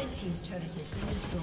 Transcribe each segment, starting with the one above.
Team's turret has been destroyed.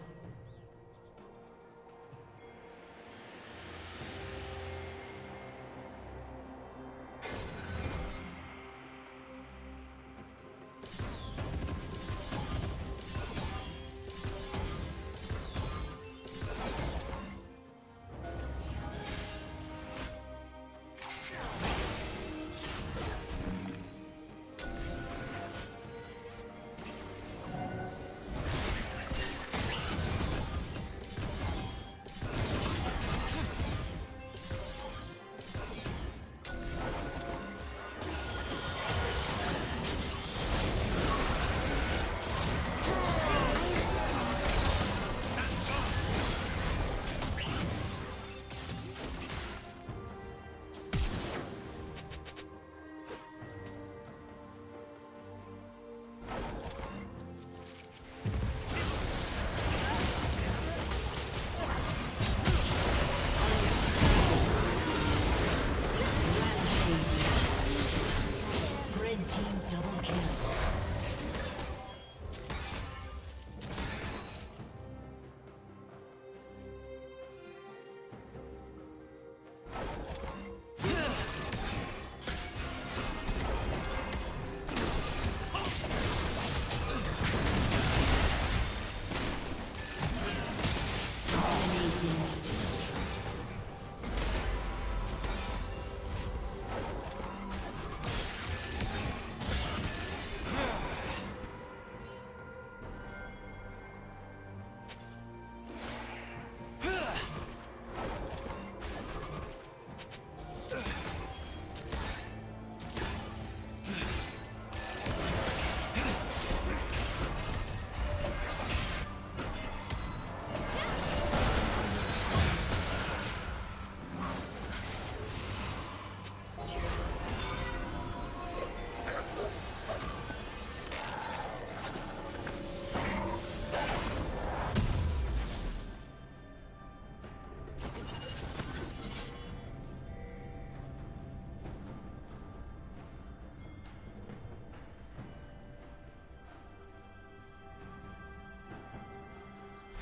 destroyed.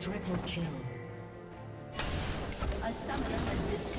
Triple kill. A summoner has disconnected.